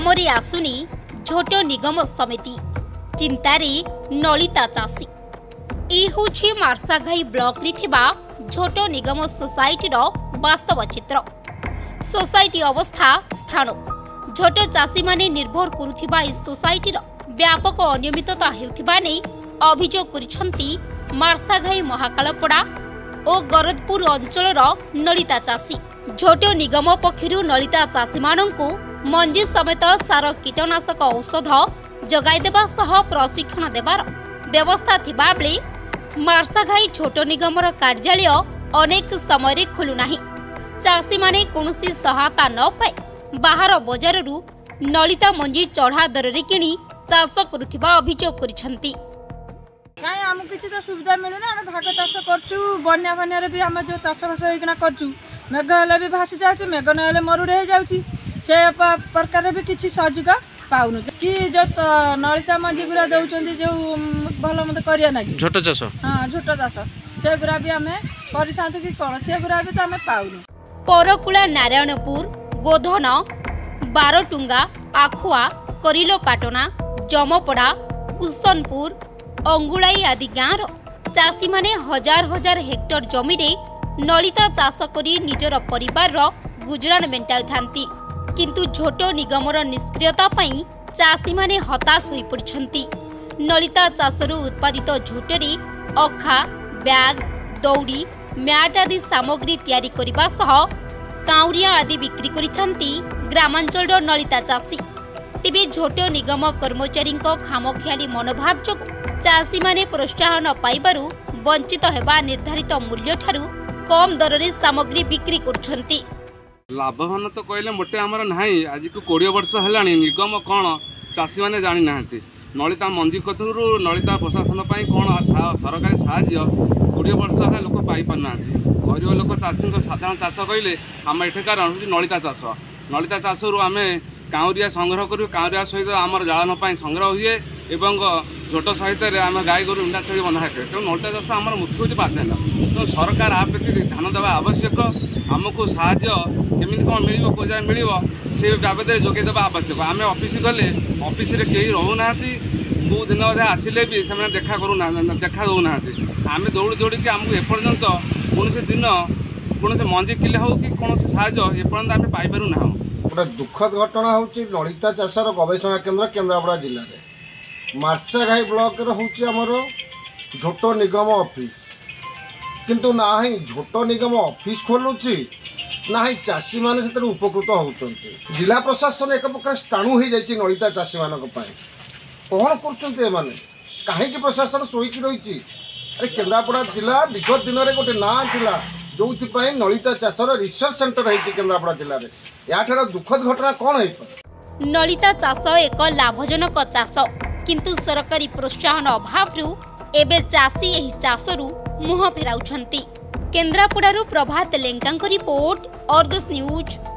कामों रे आसुनी झोटो निगम समिति चिंतारे नलिता चाषी। ये हूँ मार्शाघाई ब्लॉक रे थिबा झोटो निगम सोसाइटी वास्तव चित्र। सोसाइटी अवस्था स्थान झोटो चाषी माने निर्भर करुथिबा इस सोसाइटी व्यापक अनियमितता हेउथिबा नै अभियोग करिसंती मार्शाघाई महाकालपड़ा और गरदपुर अंचल नलिता चाषी। झोटो निगम पक्षर नलिता चाषी मानू मंजी समेत सार कीटनाशक औषध जगाईदेवा सह प्रशिक्षण देवार व्यवस्था थिबा बेले मार्शाघाई झोटो निगमर कार्यालय अनेक समय खोलुना। चाषी माने कोनोसी सहायता न पाए बाहर बजार नलिता मंजी चढ़ा दर रे किणी चाष करुथिबा अभियोग करिसंती। कहीं आम किसी तो सुविधा मिलूना आम भाग चाष करू बना फानिया भी आम जो चाष फाश होना करूँ मेघ हेल्ले भी भासी जाऊँ मेघ ना मरुड़े हो जाऊँ से प्रकार भी किसी सहयोग पाऊन कि जो नलिता मंजी गुरा दौरान जो भल मत करें झोटो चाष हाँ झोटो चाष से गुरा भी आम करें कौन से गुरा भी तो आम पाऊन। परकुला नारायणपुर गोधन बारटुंगा आखुआ करिलोपाटना जमपड़ा कुसनपुर अंगुलाई आदि गाँव चाषी माने हजार हजार हेक्टर जमी नलिता चाष करी निजर परिवार गुजराण मेंटाई थांती। किंतु झोटो निगमर निष्क्रियता पई चाषी माने हताश होई पड़छंती। नलिता चाषरू उत्पादित झोटरे अखा बैग दौड़ी म्याट आदि सामग्री तैयारी करिबा सह काउरिया आदि बिक्री करिथांती ग्रामांचल नलिता चाषी। तेबे झोटो निगम कर्मचारी खामखियाली मनोभाव जो चाषी माने प्रोत्साहन पाइबारु वंचित हेबा निर्धारित मूल्य ठारू कम दर रे सामग्री बिक्री करछंती। लाभवान तो कहले मोटे आमर नाही। आज को 20 वर्ष हलानी निगम कोन चाषी माने जानि नाहंती। नलिता मंजी कथुरु नलिता प्रशासन पई कोन सरकारी सहाय्य 20 वर्ष हला लोक पाई पन्ना गरीब लोक चाषी को साधारण चाष कहले हम एठे कारण नलिता चाष। नलिता चाषरु आमे काउरिया संग्रह करू काउरिया सहित आमर जालन पई संग्रह हुए एवं झोटो सहित आम गाई गोरु इंडा छेड़ी बंधा है तेणु नलिता चाष आम मुख्य होती बाधा तो सरकार आप ध्यान देवा आवश्यक। आमको साहाय्य केमी कौन मिल को जाए मिल से बाबद जोगेदेवा आवश्यक। आम ऑफिस गले ऑफिस कहीं रोना कौ दिन बजे आसिले भी से देखा करूना देखा दौना आम दौड़ी दौड़ी आमको एपर्यंत कौन से दिन कौन से मंजी किले हो कि कौन से साहाय्य एपर्यंत आम पाइपना। गोटे दुखद घटना हूँ नलिता चाषर गवेषणा केन्द्र केन्द्रापड़ा जिले में मार्शाघाई ब्लॉक रे होची हमरो झोटो निगम ऑफिस किंतु ना ही झोटो निगम ऑफिस खोलुची ना ही चाषी माने सेतरे उपकृत होउचंती। जिला प्रशासन एक प्रकार स्थाणु हो जायची नलिता चाषी मानक पाए कोन करचंती माने काहे कि प्रशासन सोईकी रहीची। अरे केंद्रापड़ा जिला विगत दिन रे गोटे ना जिला जोथि पय नलिता चाषर रिसर्च सेंटर हेची केंद्रापड़ा जिले रे याठार दुखद घटना कोन हेई। नलिता चाष एक लाभजनक चाष किंतु सरकारी प्रोत्साहन अभाव एबे चाषी एही चाषरू मुह फेराउछंती। केंद्रापड़ारू प्रभात लेंकांको रिपोर्ट अर्गस न्यूज।